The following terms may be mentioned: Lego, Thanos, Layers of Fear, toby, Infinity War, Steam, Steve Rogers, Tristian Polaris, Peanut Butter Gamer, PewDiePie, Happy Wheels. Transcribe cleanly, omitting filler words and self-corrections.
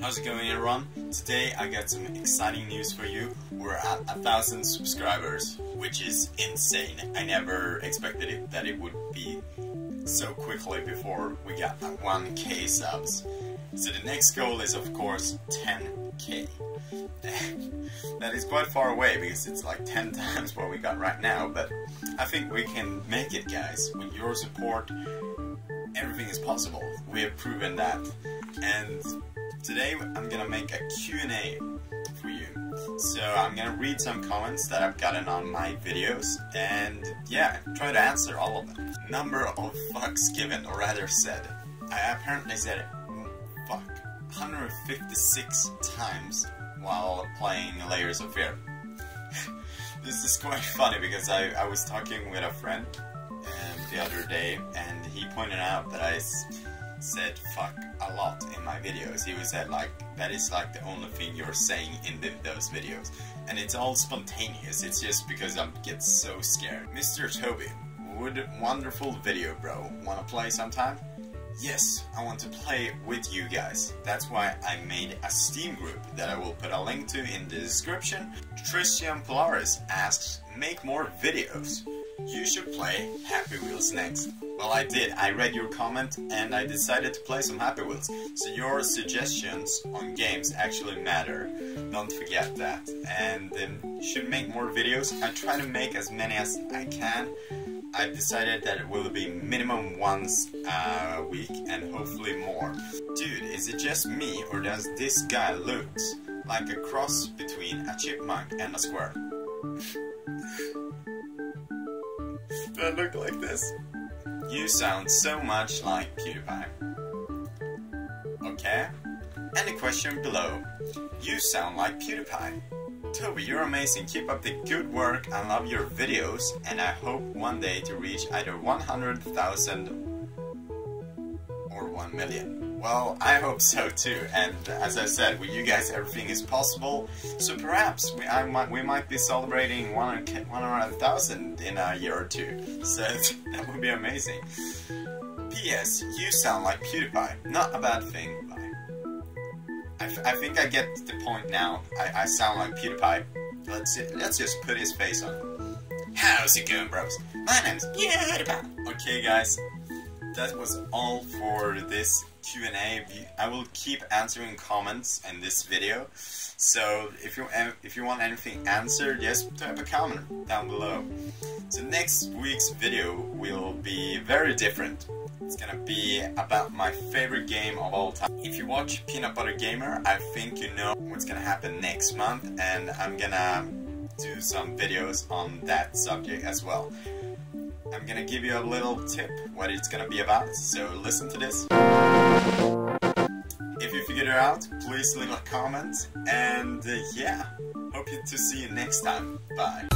How's it going, everyone? Today I got some exciting news for you. We're at 1,000 subscribers, which is insane. I never expected that it would be so quickly before we got 1K subs. So the next goal is, of course, 10K. That is quite far away because it's like 10 times what we got right now, but I think we can make it, guys. With your support, everything is possible. We have proven that. And today I'm gonna make a Q&A for you. So I'm gonna read some comments that I've gotten on my videos and yeah, try to answer all of them. Number of fucks given, or rather said. I apparently said fuck 156 times while playing Layers of Fear. This is quite funny because I was talking with a friend the other day and he pointed out that I said fuck a lot in my videos. He was said like, that is like the only thing you're saying in those videos. And it's all spontaneous, it's just because I get so scared. Mr. Toby, wonderful video, bro. Wanna play sometime? Yes, I want to play with you guys. That's why I made a Steam group that I will put a link to in the description. Tristian Polaris asks, make more videos. You should play Happy Wheels next. Well, I did. I read your comment and I decided to play some Happy Wheels. So your suggestions on games actually matter. Don't forget that. And you should make more videos. I try to make as many as I can. I decided that it will be minimum once a week and hopefully more. Dude, is it just me or does this guy look like a cross between a chipmunk and a squirrel? Do I look like this? You sound so much like PewDiePie. Okay? And the question below. You sound like PewDiePie. Toby, you're amazing. Keep up the good work. I love your videos and I hope one day to reach either 100,000 or 1 million. Well, I hope so too. And as I said, with you guys everything is possible. So perhaps we might be celebrating 100,000 in a year or two. So that would be amazing. P.S. You sound like PewDiePie. Not a bad thing. I think I get the point now. I sound like PewDiePie. Let's just put his face on. How's it going, bros? My name's PewDiePie. Okay, guys, that was all for this Q&A. I will keep answering comments in this video. So if you want anything answered, just type a comment down below. So next week's video will be very different. It's gonna be about my favorite game of all time. If you watch Peanut Butter Gamer, I think you know what's gonna happen next month, and I'm gonna do some videos on that subject as well. I'm gonna give you a little tip what it's gonna be about, so listen to this. If you figured it out, please leave a comment, and yeah, hope to see you next time. Bye.